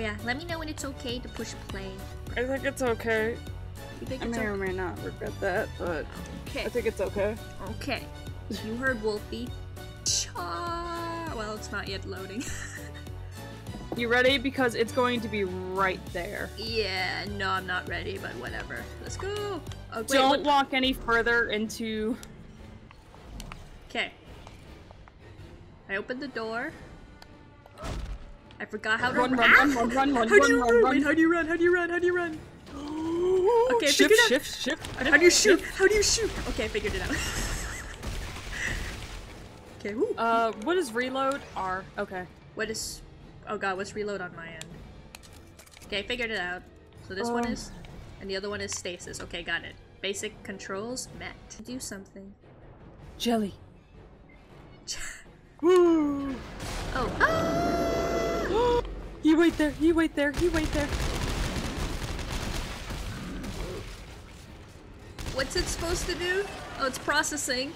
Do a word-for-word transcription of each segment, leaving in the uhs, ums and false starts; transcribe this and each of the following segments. But yeah, let me know when it's okay to push play. I think it's okay. You think I it's may okay? or may not regret that, but okay. I think it's okay. Okay. You heard Wolfie. Cha. Well, it's not yet loading. You ready? Because it's going to be right there. Yeah, no, I'm not ready, but whatever. Let's go! Oh, wait, Don't what? walk any further into... Okay. I opened the door. I forgot how to run. Run, run, run, run, run, how run, do you run, run, run, how do you run, how do you run, how do you run? Okay, I figured it out. Shift, shift, shift. How do you shoot? How do you shoot? Okay, I figured it out. Okay, woo. Uh, what is reload? R. Okay. What is... Oh god, what's reload on my end? Okay, I figured it out. So this um. one is... And the other one is stasis. Okay, got it. Basic controls met. Do something. Jelly. Woo! Oh. Ah! You wait there, you wait there, you wait there. What's it supposed to do? Oh, it's processing.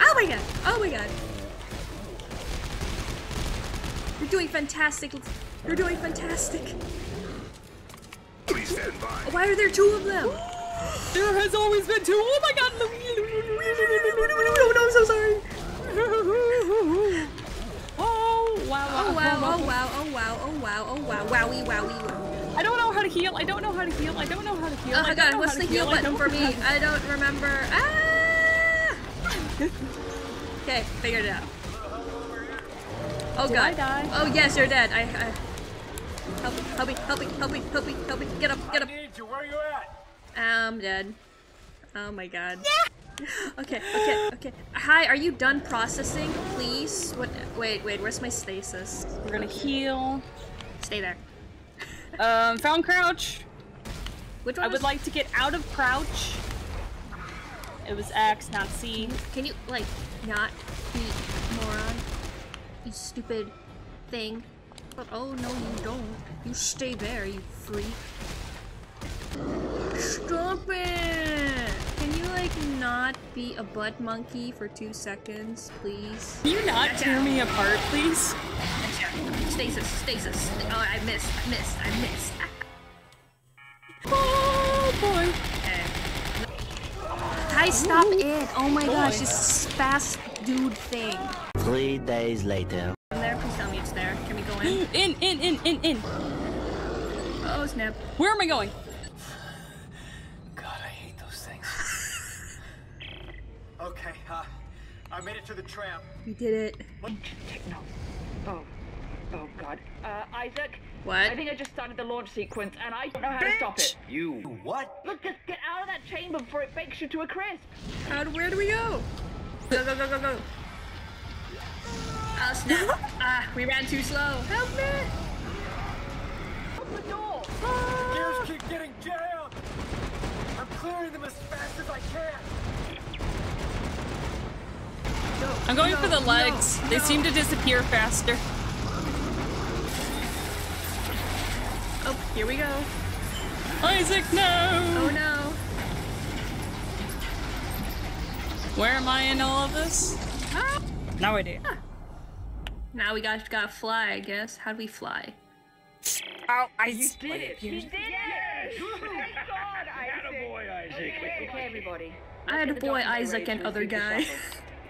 Oh my god! Oh my god! You're doing fantastic! You're doing fantastic! Please stand by. Why are there two of them? There has always been two! Oh my god! I'm so sorry! Oh wow! Oh wow! Oh wow! Oh wow! Oh wow! Oh wow! Wowie! Wowie! I don't know how to heal! I don't know how to heal! I don't know how to heal! Oh my god! What's the heal button for me? I don't remember. Ah! Okay, figured it out. Oh Did god! I die? Oh yes, you're dead. I, I help me! Help me! Help me! Help me! Help me! Help me! Get up! Get up! I need you. Where are you at? I'm dead. Oh my god. Yeah. Okay. Okay. Okay. Hi. Are you done processing, please? What? Wait. Wait. Where's my stasis? We're gonna okay. heal. Stay there. um. Found crouch. Which one? I would like to get out of crouch. It was X, not C. Can you like not be moron? You stupid thing. But oh no, you don't. You stay there, you freak. Stop it! Can you like not be a butt monkey for two seconds, please? Can you not gotcha. tear me apart, please? Gotcha. Stasis, stasis. Oh, I missed, I missed, I missed. Oh boy. Okay. Hi, stop Ooh. it! Oh my boy. gosh, this fast dude thing. Three days later. I'm there, please tell me it's there. Can we go in? In, in, in, in, in! Oh snap. Where am I going? God, I hate those things. Okay, uh, I made it to the tram. You did it. What? No. Oh. Oh god. Uh, Isaac? What? I think I just started the launch sequence and I don't know how Bitch. to stop it. You what? Look, just get out of that chamber before it bakes you to a crisp. How do, where do we go? Go, go, go, go, go. Oh snap! Ah, uh, we ran too slow. Help me! Open the door! Ah. Gears keep getting jammed! I'm clearing them as fast as I can! No, I'm going no, for the legs. No, they no. seem to disappear faster. Oh, here we go. Isaac, no! Oh no. Where am I in all of this? Ah. No idea. Ah. Now we got gotta fly, I guess. How do we fly? Oh, I you did it! He did it! Yes. Thank God, Isaac! Attaboy, Isaac. Okay, okay, everybody. I had a boy, Isaac, and other guy.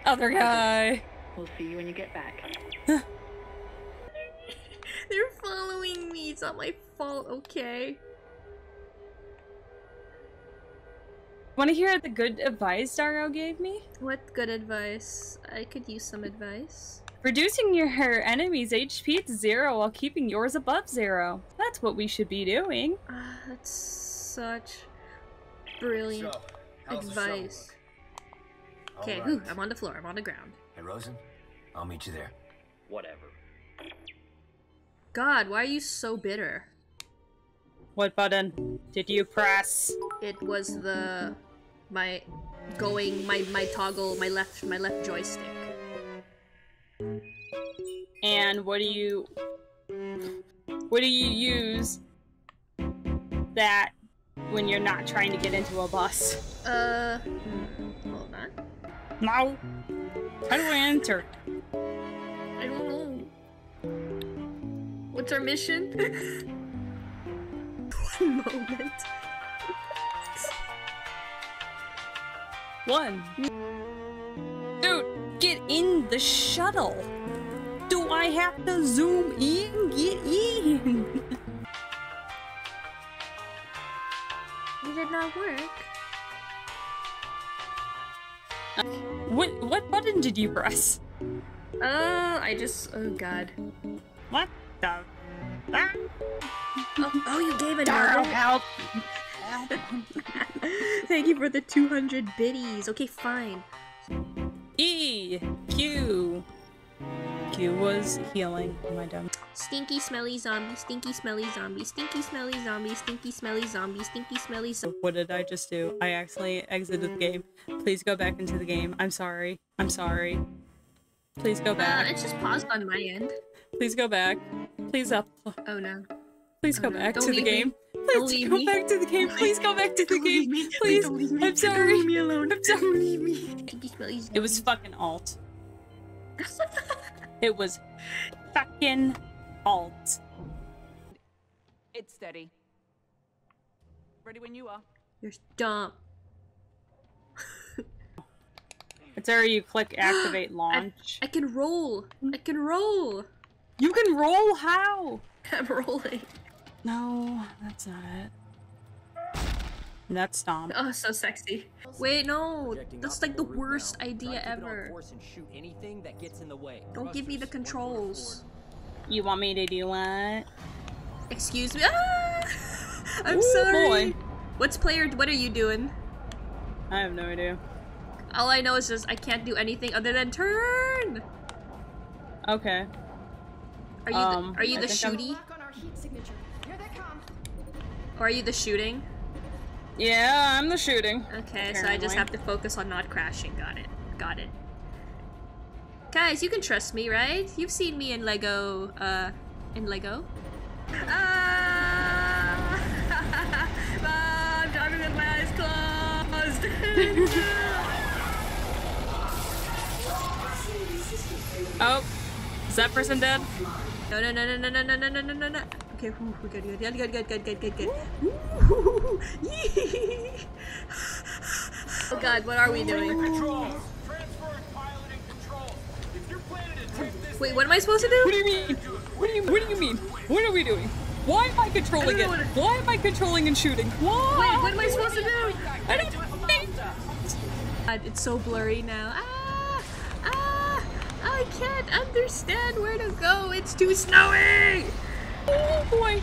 Other guy. We'll see you when you get back. They're following me. It's not my fault. Okay. Want to hear the good advice Daro gave me? What good advice? I could use some advice. Reducing your enemy's H P to zero while keeping yours above zero. That's what we should be doing. Uh, that's such brilliant so, advice. Okay, right. I'm on the floor. I'm on the ground. Hey, Rosen, I'll meet you there. Whatever. God, why are you so bitter? What button did you press? It was the... my... going... my, my toggle... my left... my left joystick. And what do you, what do you use that when you're not trying to get into a bus? Uh, hold on. No. How do I enter? I don't know. What's our mission? One moment. One. Dude, get in the shuttle. Do I have to zoom in? Get in. It did not work. Uh, what what button did you press? Uh, I just oh god. What the? Ah. Oh, oh, you gave it. Daro, help! Thank you for the two hundred biddies. Okay, fine. E Q Q was healing. Am I dumb? Stinky, smelly zombie. Stinky, smelly zombie. Stinky, smelly zombie. Stinky, smelly zombie. Stinky, smelly zombie. What did I just do? I accidentally exited the game. Please go back into the game. I'm sorry. I'm sorry. Please go back. Uh, it's just paused on my end. Please go back. Please up. Oh no. Please go back to the game. Please go back to the game. Please go back to the game. Please. I'm sorry. Leave me alone. I'm sorry. Leave me. It was fucking alt. It was fucking alt. It's steady. Ready when you are. You're dumb. It's where you click activate launch. I, I can roll. I can roll. You can roll how? I'm rolling. No, that's not it. That's stomp. Oh, so sexy. Wait, no. That's like the worst idea ever. Don't give me the controls. You want me to do what? Excuse me. Ah! I'm Ooh, sorry. Boy. What's player? What are you doing? I have no idea. All I know is just I can't do anything other than turn. Okay. Are you um, the, are you I the shooty? Or are you the shooting? Yeah, I'm the shooting. Okay, apparently. So I just have to focus on not crashing. Got it. Got it. Guys, you can trust me, right? You've seen me in Lego, uh, in Lego. Ah! I'm driving with my eyes closed. Oh, is that person dead? No, no, no, no, no, no, no, no, no, no, no. Okay, whoo, good, good, good, good, good, good, good, good. Oh god, what are we doing? Wait, what am I supposed to do? What do you mean? What do you, what do you mean? What are we doing? Why am I controlling it? Why am I controlling and shooting? Why? Wait, what am I supposed to do? I don't think. God, it's so blurry now. Ah! Ah! I can't understand where to go. It's too snowy! Oh boy!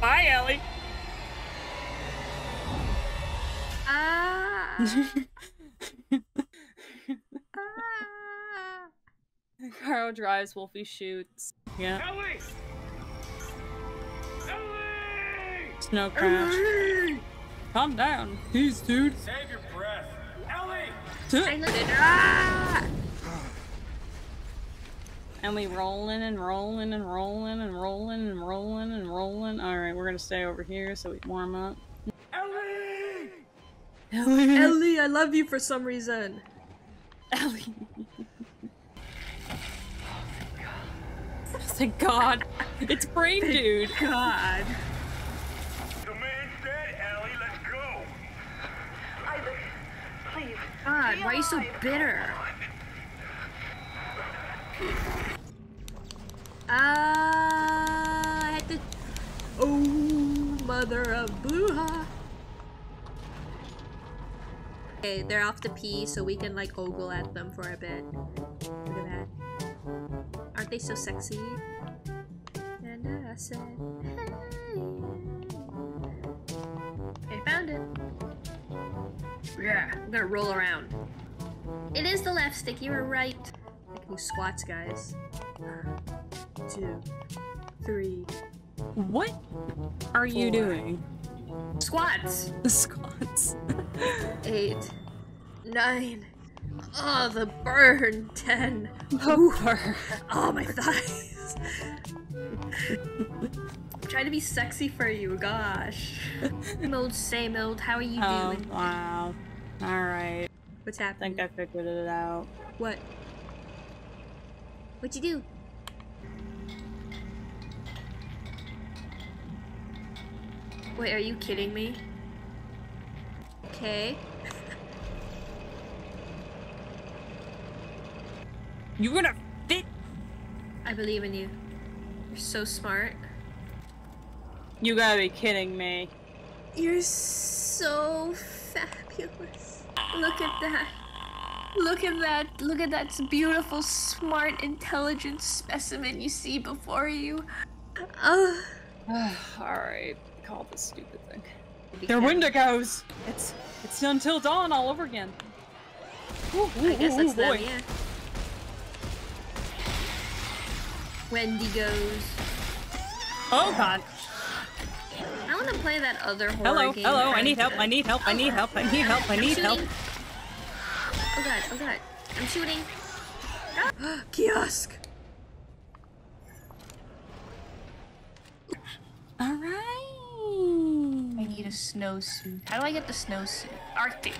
Bye, Ellie! Ah! Ah. Carl drives, Wolfie shoots. Yeah. Ellie! Ellie! Snow crash. Ellie! Calm down, please, dude. Save your breath. Ellie! Ah! And we rolling and rolling and rolling and rolling and rolling and rolling. Alright, we're gonna stay over here so we warm up. Ellie! Ellie! Ellie, I love you for some reason. Ellie. Thank God. It's brain dude. Thank God. The man's dead, Ellie. Let's go. Isaac, please. God, why are you so bitter? Ah, I had to. Oh, mother of booha. Okay, they're off to pee, so we can like ogle at them for a bit. Look at that. Aren't they so sexy? And I said, hey. I found it. Yeah, I'm gonna roll around. It is the left stick, you were right. Like who squats, guys. One, two, three. What are four. You doing? Squats! Squats. Eight. Nine. Oh, the burn! ten. Oh, burn. Oh, my thighs. Try to be sexy for you, gosh. Same old, same old, how are you oh, doing? Oh, wow. Alright. What's happening? I think I figured it out. What? What'd you do? Wait, are you kidding me? Okay. You're gonna fit! I believe in you. You're so smart. You gotta be kidding me. You're so fabulous. Look at that. Look at that. Look at that beautiful, smart, intelligent specimen you see before you. Oh. Alright. Call this stupid thing. They're Wendigoes! It's it's until dawn all over again. Ooh, ooh, I guess ooh, that's ooh, them, boy. Yeah. Wendigoes. Oh god. I wanna play that other horror hello, game. Hello, hello, I need help, I need help, I need help, I need help, I need help. Oh god, oh god. I'm shooting. Ah. Kiosk! Alright. I need a snowsuit. How do I get the snowsuit? Arctic.